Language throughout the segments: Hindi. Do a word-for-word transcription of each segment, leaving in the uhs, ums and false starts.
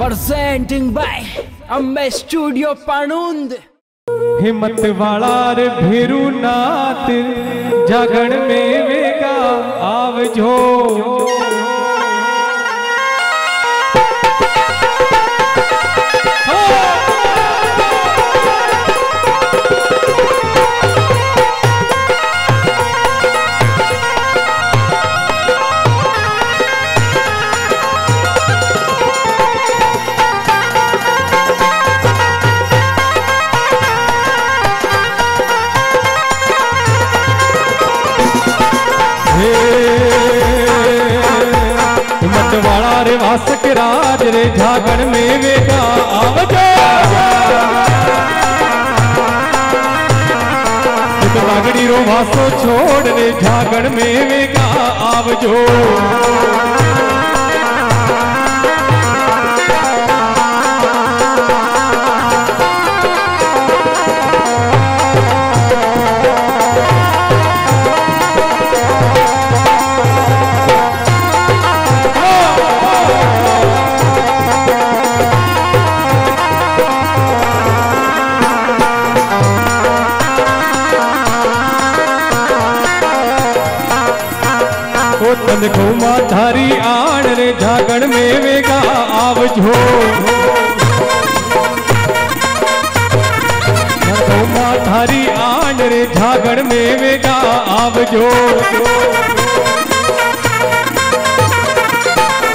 Presenting by Ambe studio Panund. हिम्मत वाला रे भेरुनाथ जागण में वेगा आव जो राज रे झागड़ में वेगा आवजा लागड़ी रो भासो छोड़ रे झागड़ में वेगा आवजो देखो माधारी आन रे झागड़ में वेगा आवजो देखो माधारी आन रे झागड़ में वेगा आवजो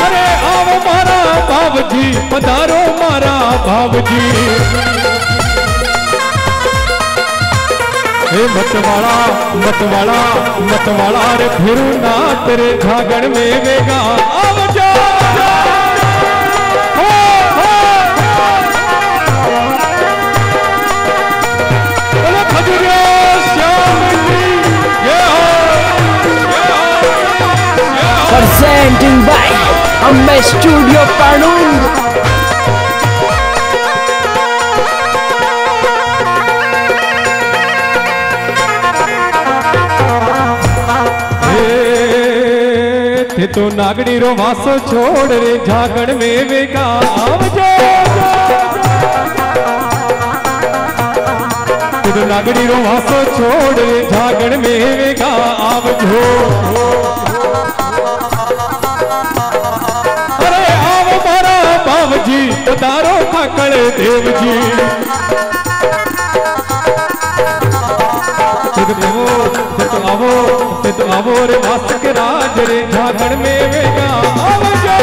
अरे आव मारा बाबजी पधारो मारा बाबजी मतवाला मतवाला मतवाला रे भेरुनाथ रे झागड़ में वेगा आवजा presenting by Ambe studio Panund. तो नागड़ी रो वासो छोड़ रे झागड़ में वेगा आवजो तो नागड़ी रो वासो छोड़ रे झागड़ में वेगा आवजो अरे आव मारा बाबजी पधारो काकड़ देव जी तो आवो तो आवो रे वासक राज रे झागड़ में वेगा आवजो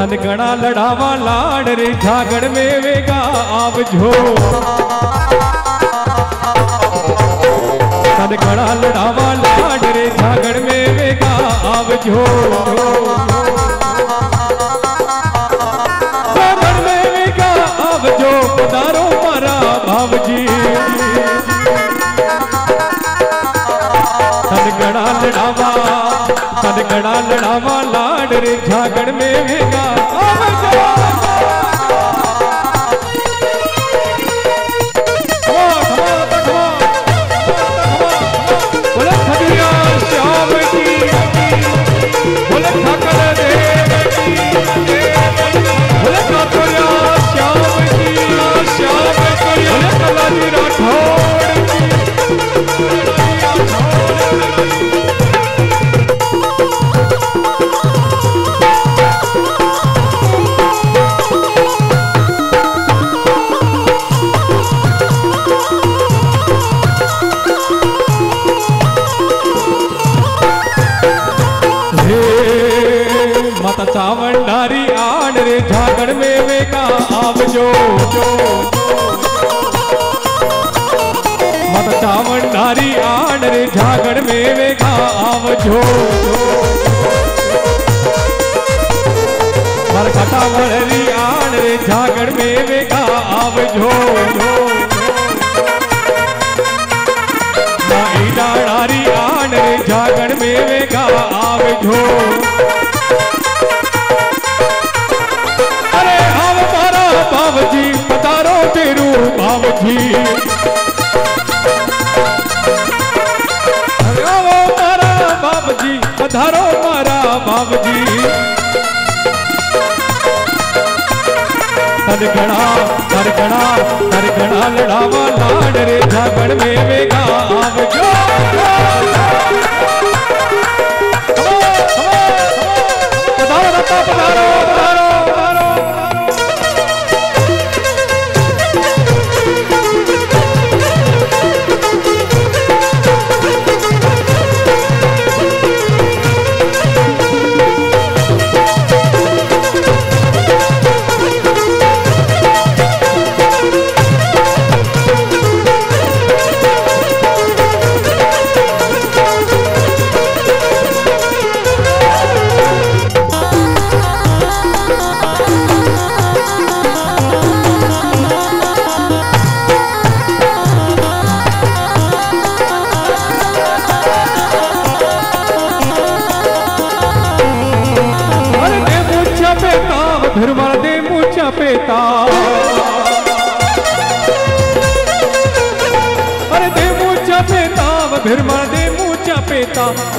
तन गणा लड़ावा लाड रे झागड़ में वेगा आवजो तन गणा लड़ावा लाड रे झागड़ में वेगा आवजो झागड़ में वेगा आवजो पधारो मारा बाबजी तन गणा लड़ावा तन गणा लड़ावा लाड रे झागड़ में वेगा भंडारी आन रे झागड़ में वेगा आवजो माता भंडारी आन रे झागड़ में वेगा आवजो बरखटा वररी आन रे झागड़ में बेगा आव जो नाई डाड़ी आन रे झागड़ में बेगा आव जो अरे आव मारा बाबजी पतारो तेरू बाबजी आव मारा बाबजी पधारो मारा बाबजी तरगड़ा तरगड़ा तरगड़ा लड़ावा लाड रे झागड़ में वेगा आवजो पधारो रत्ता पधारो पधारो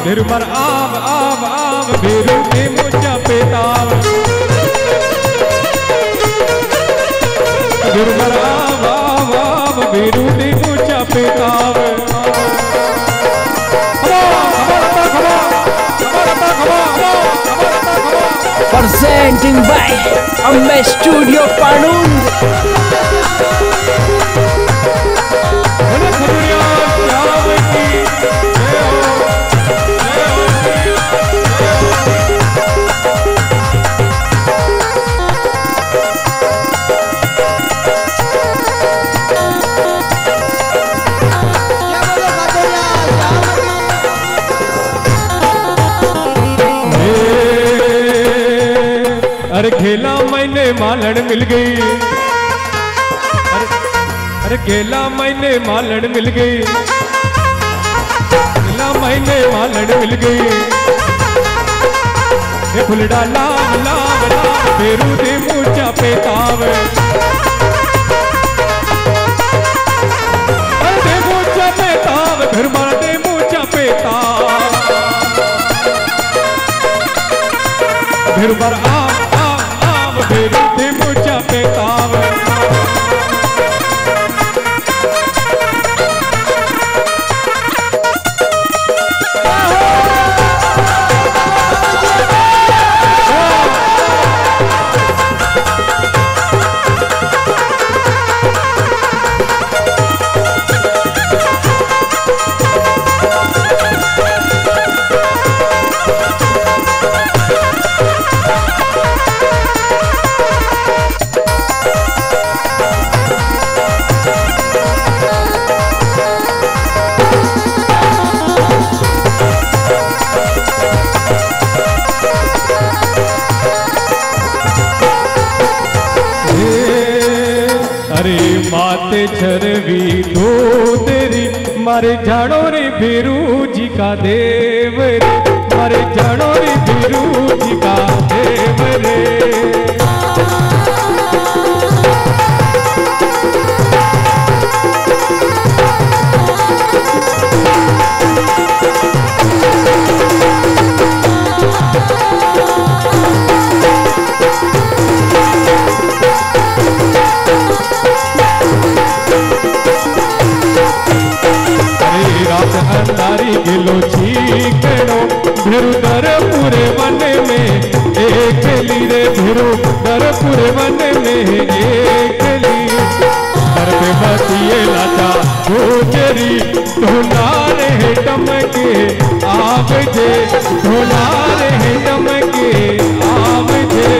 भेरू पर आव आव आव भेरू में मुझा पेताव भेरू पर आव आव आव भेरू में मुझा पेताव presenting by Ambe studio Panund. खेला मैंने मालण मिल गई अरे अरे खेला मैंने मालण मिल गई खेला मैंने मालण मिल गई ये फुलडा लाल लाल लाल भेरू दे मूंछा पे ताव अरे दे मूंछा पे ताव घर मार दे मूंछा पे ताव भेरू पर आ भेरू दे मुझा पेताव छरवी धो तेरी मारे जानो रे भेरू जी का देव रे मारे जानो रे भेरू जी का देव रे अंधारी गिलो चीकड़ो भेरू दर पूरे वन में एक ली रे भेरू दर पूरे वन में एक ली दर पे बतिये लाचा गोचरी ढोला रहे टमके आप जे ढोला रहे टमके आप जे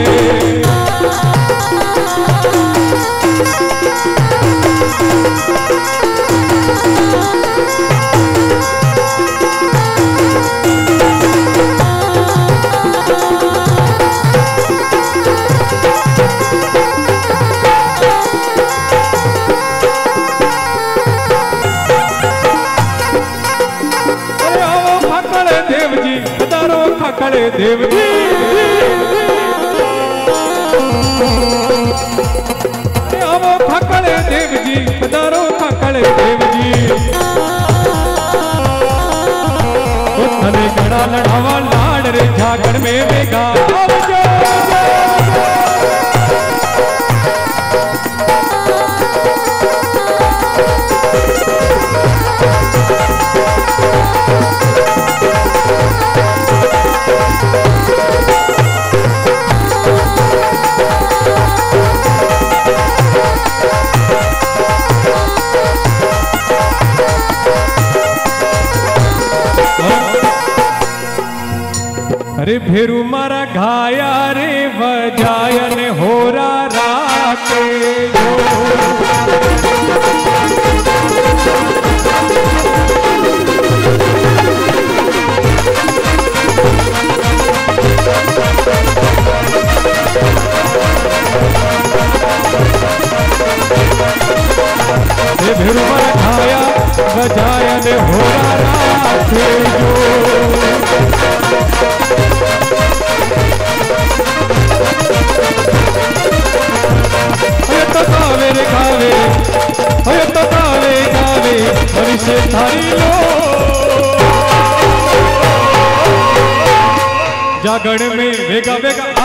भेरू मारा घाया रे बजायन हो रा राके भेरू मारा घाया बजायन हो रा राके कावे कावे अरे तो कावे कावे हरि से थारी लो जागण में वेगा वेगा।